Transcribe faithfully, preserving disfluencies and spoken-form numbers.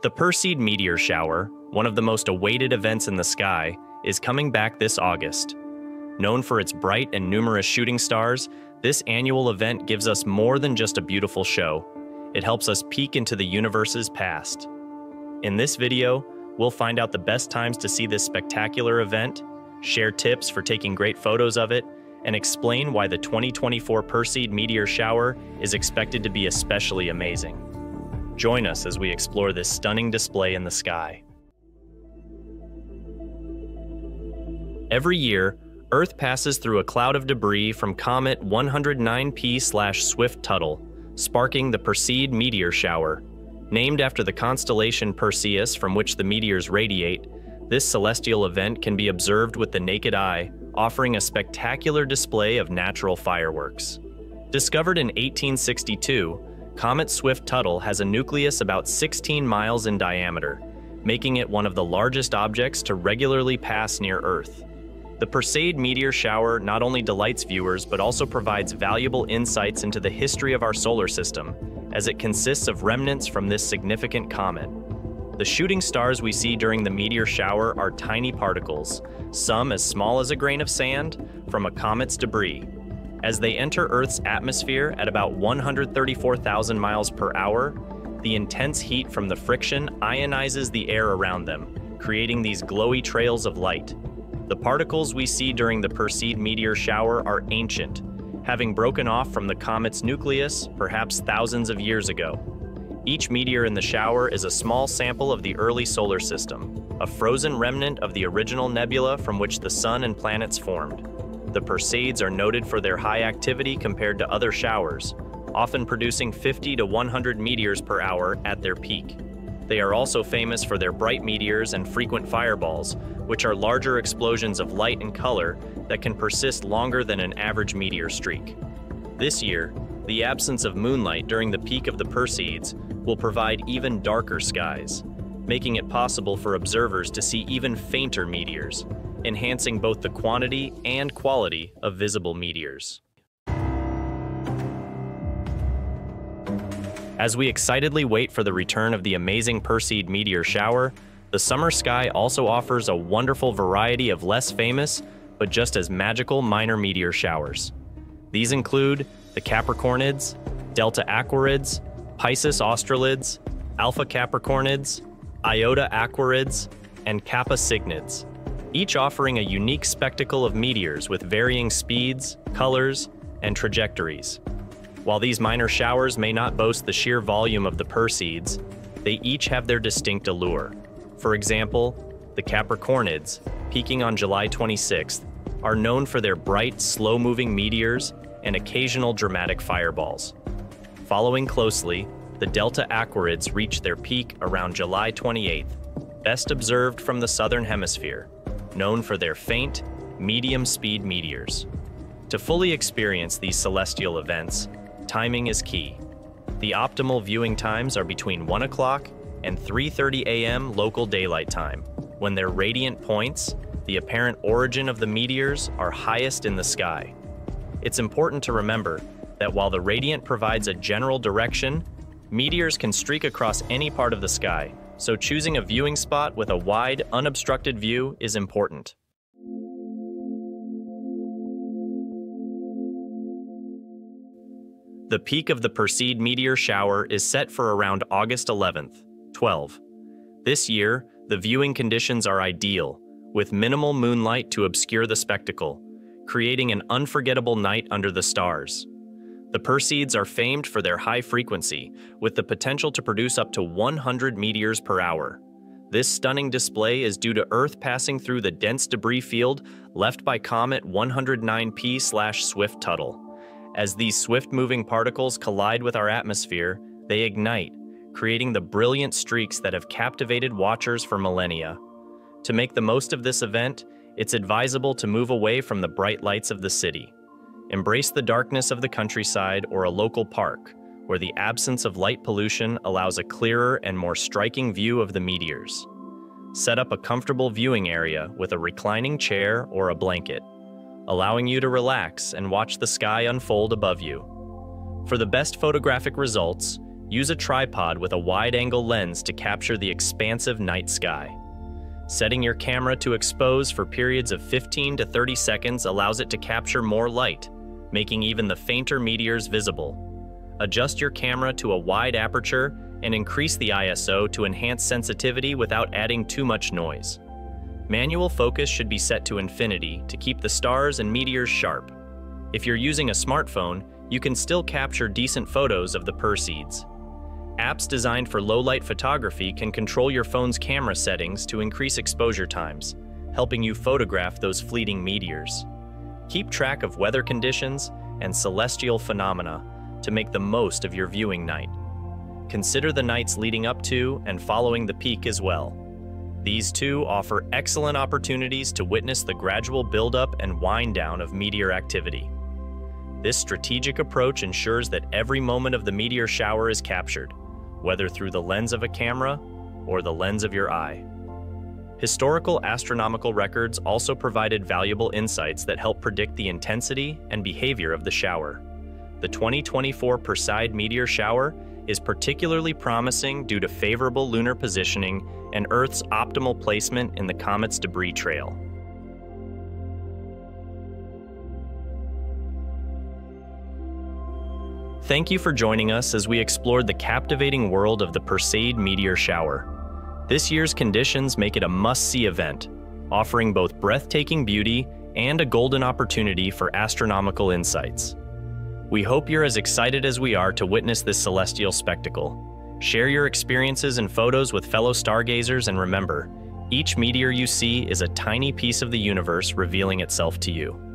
The Perseid meteor shower, one of the most awaited events in the sky, is coming back this August. Known for its bright and numerous shooting stars, this annual event gives us more than just a beautiful show. It helps us peek into the universe's past. In this video, we'll find out the best times to see this spectacular event, share tips for taking great photos of it, and explain why the twenty twenty-four Perseid meteor shower is expected to be especially amazing. Join us as we explore this stunning display in the sky. Every year, Earth passes through a cloud of debris from comet one oh nine P slash Swift-Tuttle, sparking the Perseid meteor shower. Named after the constellation Perseus from which the meteors radiate, this celestial event can be observed with the naked eye, offering a spectacular display of natural fireworks. Discovered in eighteen sixty-two, Comet Swift-Tuttle has a nucleus about sixteen miles in diameter, making it one of the largest objects to regularly pass near Earth. The Perseid meteor shower not only delights viewers but also provides valuable insights into the history of our solar system, as it consists of remnants from this significant comet. The shooting stars we see during the meteor shower are tiny particles, some as small as a grain of sand, from a comet's debris. As they enter Earth's atmosphere at about one hundred thirty-four thousand miles per hour, the intense heat from the friction ionizes the air around them, creating these glowy trails of light. The particles we see during the Perseid meteor shower are ancient, having broken off from the comet's nucleus perhaps thousands of years ago. Each meteor in the shower is a small sample of the early solar system, a frozen remnant of the original nebula from which the sun and planets formed. The Perseids are noted for their high activity compared to other showers, often producing fifty to one hundred meteors per hour at their peak. They are also famous for their bright meteors and frequent fireballs, which are larger explosions of light and color that can persist longer than an average meteor streak. This year, the absence of moonlight during the peak of the Perseids will provide even darker skies, making it possible for observers to see even fainter meteors, enhancing both the quantity and quality of visible meteors. As we excitedly wait for the return of the amazing Perseid meteor shower, the summer sky also offers a wonderful variety of less famous, but just as magical minor meteor showers. These include the Capricornids, Delta Aquarids, Pisces Australids, Alpha Capricornids, Iota Aquarids, and Kappa Cygnids, each offering a unique spectacle of meteors with varying speeds, colors, and trajectories. While these minor showers may not boast the sheer volume of the Perseids, they each have their distinct allure. For example, the Capricornids, peaking on July twenty-sixth, are known for their bright, slow-moving meteors and occasional dramatic fireballs. Following closely, the Delta Aquarids reach their peak around July twenty-eighth, best observed from the southern hemisphere, known for their faint, medium-speed meteors. To fully experience these celestial events, timing is key. The optimal viewing times are between one o'clock and three thirty A M local daylight time, when their radiant points, the apparent origin of the meteors, are highest in the sky. It's important to remember that while the radiant provides a general direction, meteors can streak across any part of the sky, so choosing a viewing spot with a wide, unobstructed view is important. The peak of the Perseid meteor shower is set for around August eleventh, twelve. This year, the viewing conditions are ideal, with minimal moonlight to obscure the spectacle, creating an unforgettable night under the stars. The Perseids are famed for their high frequency, with the potential to produce up to one hundred meteors per hour. This stunning display is due to Earth passing through the dense debris field left by comet one oh nine P slash Swift-Tuttle. As these swift-moving particles collide with our atmosphere, they ignite, creating the brilliant streaks that have captivated watchers for millennia. To make the most of this event, it's advisable to move away from the bright lights of the city. Embrace the darkness of the countryside or a local park, where the absence of light pollution allows a clearer and more striking view of the meteors. Set up a comfortable viewing area with a reclining chair or a blanket, allowing you to relax and watch the sky unfold above you. For the best photographic results, Use a tripod with a wide-angle lens to capture the expansive night sky. Setting your camera to expose for periods of fifteen to thirty seconds allows it to capture more light, making even the fainter meteors visible. Adjust your camera to a wide aperture and increase the I S O to enhance sensitivity without adding too much noise. Manual focus should be set to infinity to keep the stars and meteors sharp. If you're using a smartphone, you can still capture decent photos of the Perseids. Apps designed for low-light photography can control your phone's camera settings to increase exposure times, helping you photograph those fleeting meteors. Keep track of weather conditions and celestial phenomena to make the most of your viewing night. Consider the nights leading up to and following the peak as well. These two offer excellent opportunities to witness the gradual buildup and wind down of meteor activity. This strategic approach ensures that every moment of the meteor shower is captured, whether through the lens of a camera or the lens of your eye. Historical astronomical records also provided valuable insights that help predict the intensity and behavior of the shower. The twenty twenty-four Perseid meteor shower is particularly promising due to favorable lunar positioning and Earth's optimal placement in the comet's debris trail. Thank you for joining us as we explored the captivating world of the Perseid meteor shower. This year's conditions make it a must-see event, offering both breathtaking beauty and a golden opportunity for astronomical insights. We hope you're as excited as we are to witness this celestial spectacle. Share your experiences and photos with fellow stargazers, and remember, each meteor you see is a tiny piece of the universe revealing itself to you.